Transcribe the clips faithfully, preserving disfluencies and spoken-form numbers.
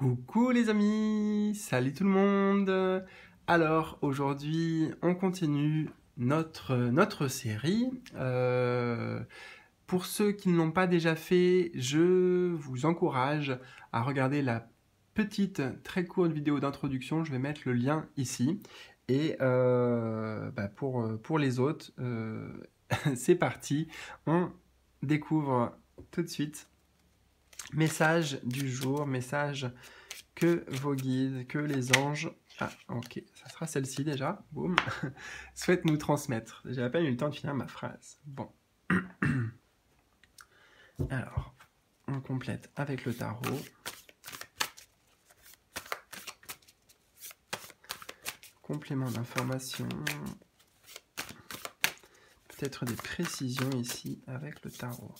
Coucou les amis, salut tout le monde. Alors aujourd'hui on continue notre, notre série. Euh, pour ceux qui ne l'ont pas déjà fait, je vous encourage à regarder la petite très courte vidéo d'introduction, je vais mettre le lien ici. Et euh, bah pour, pour les autres, euh, c'est parti, on découvre tout de suite. Message du jour, message que vos guides, que les anges... Ah, ok, ça sera celle-ci déjà, boum, souhaitent nous transmettre. J'ai à peine eu le temps de finir ma phrase. Bon. Alors, on complète avec le tarot. Complément d'information. Peut-être des précisions ici avec le tarot.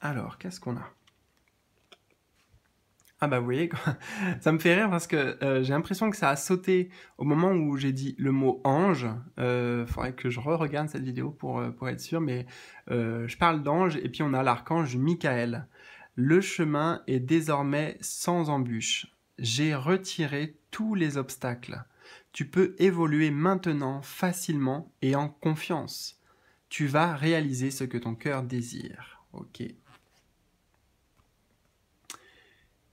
Alors, qu'est-ce qu'on a? Ah bah vous voyez, ça me fait rire parce que euh, j'ai l'impression que ça a sauté au moment où j'ai dit le mot « ange euh, ». Il faudrait que je re-regarde cette vidéo pour, pour être sûr, mais euh, je parle d'ange et puis on a l'archange Michael. « Le chemin est désormais sans embûche. J'ai retiré tous les obstacles. Tu peux évoluer maintenant facilement et en confiance. Tu vas réaliser ce que ton cœur désire. » Ok.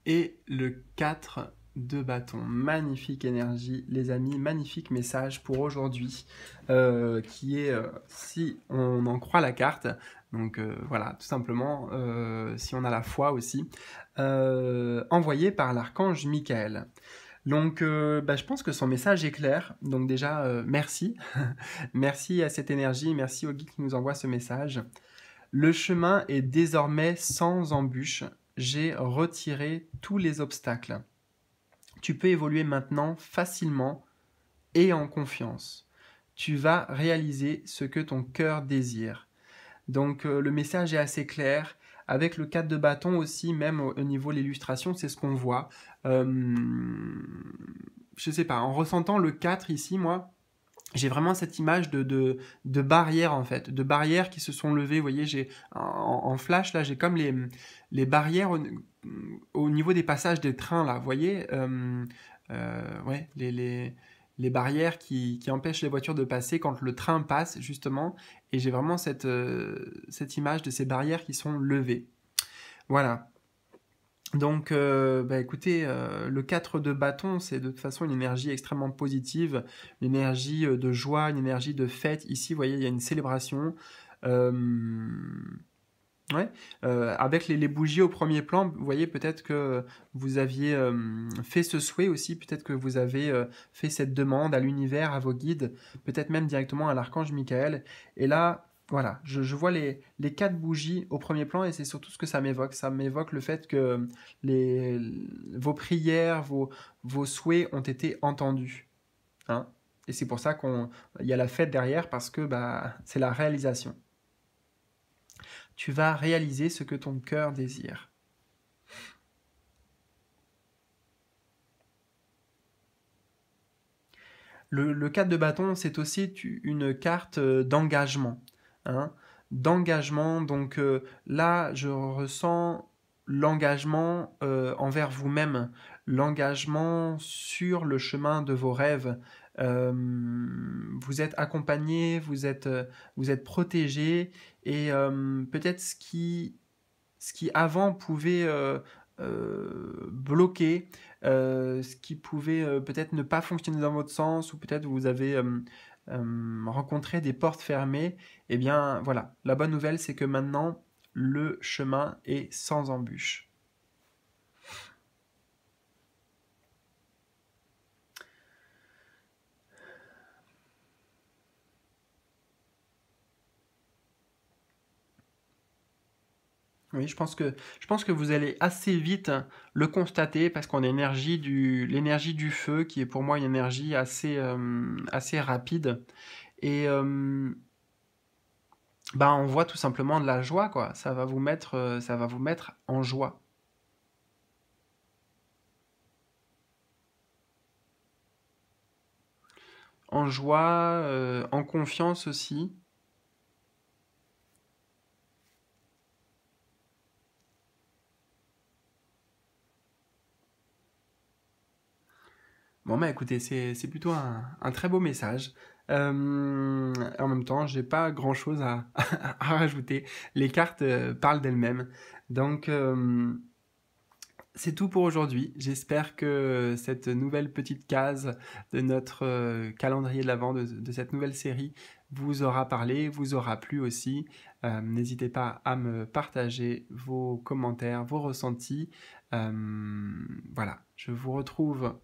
Et le quatre de bâton. Magnifique énergie, les amis. Magnifique message pour aujourd'hui. Euh, qui est, euh, si on en croit la carte, donc euh, voilà, tout simplement, euh, si on a la foi aussi, euh, envoyé par l'archange Michael. Donc, euh, bah, je pense que son message est clair. Donc déjà, euh, merci. Merci à cette énergie. Merci au guide qui nous envoie ce message. Le chemin est désormais sans embûche. J'ai retiré tous les obstacles. Tu peux évoluer maintenant facilement et en confiance. Tu vas réaliser ce que ton cœur désire. Donc euh, le message est assez clair. Avec le quatre de bâton aussi, même au niveau de l'illustration, c'est ce qu'on voit. Euh, je sais pas, en ressentant le quatre ici, moi... J'ai vraiment cette image de, de, de barrières, en fait, de barrières qui se sont levées. Vous voyez, j'ai en, en flash, là, j'ai comme les, les barrières au, au niveau des passages des trains, là, vous voyez euh, euh, ouais, les, les, les barrières qui, qui empêchent les voitures de passer quand le train passe, justement. Et j'ai vraiment cette, euh, cette image de ces barrières qui sont levées. Voilà. Donc, euh, bah, écoutez, euh, le quatre de bâton, c'est de toute façon une énergie extrêmement positive, une énergie de joie, une énergie de fête. Ici, vous voyez, il y a une célébration. Euh... Ouais. Euh, avec les, les bougies au premier plan, vous voyez, peut-être que vous aviez euh, fait ce souhait aussi, peut-être que vous avez euh, fait cette demande à l'univers, à vos guides, peut-être même directement à l'archange Michael. Et là... Voilà, je, je vois les, les quatre bougies au premier plan et c'est surtout ce que ça m'évoque. Ça m'évoque le fait que les, vos prières, vos, vos souhaits ont été entendus. Hein? Et c'est pour ça qu'on, y a la fête derrière parce que bah, c'est la réalisation. Tu vas réaliser ce que ton cœur désire. Le, le quatre de bâton, c'est aussi tu, une carte d'engagement. Hein, d'engagement, donc euh, là je ressens l'engagement euh, envers vous-même, l'engagement sur le chemin de vos rêves. Euh, vous êtes accompagné, vous êtes, vous êtes protégé et euh, peut-être ce qui, ce qui avant pouvait euh, euh, bloquer, euh, ce qui pouvait euh, peut-être ne pas fonctionner dans votre sens ou peut-être vous avez... Euh, Euh, rencontrer des portes fermées, eh bien voilà, la bonne nouvelle c'est que maintenant le chemin est sans embûche. Oui, je pense que, je pense que vous allez assez vite le constater parce qu'on a l'énergie du, l'énergie du feu qui est pour moi une énergie assez, euh, assez rapide. Et euh, bah, on voit tout simplement de la joie, quoi. Ça va vous mettre, ça va vous mettre en joie. En joie, euh, en confiance aussi. Bon, bah écoutez, c'est plutôt un, un très beau message. Euh, en même temps, j'ai pas grand-chose à, à rajouter. Les cartes euh, parlent d'elles-mêmes. Donc, euh, c'est tout pour aujourd'hui. J'espère que cette nouvelle petite case de notre euh, calendrier de l'Avent, de, de cette nouvelle série, vous aura parlé, vous aura plu aussi. Euh, n'hésitez pas à me partager vos commentaires, vos ressentis. Euh, voilà, je vous retrouve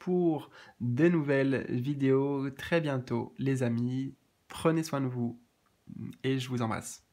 pour des nouvelles vidéos très bientôt, les amis. Prenez soin de vous et je vous embrasse.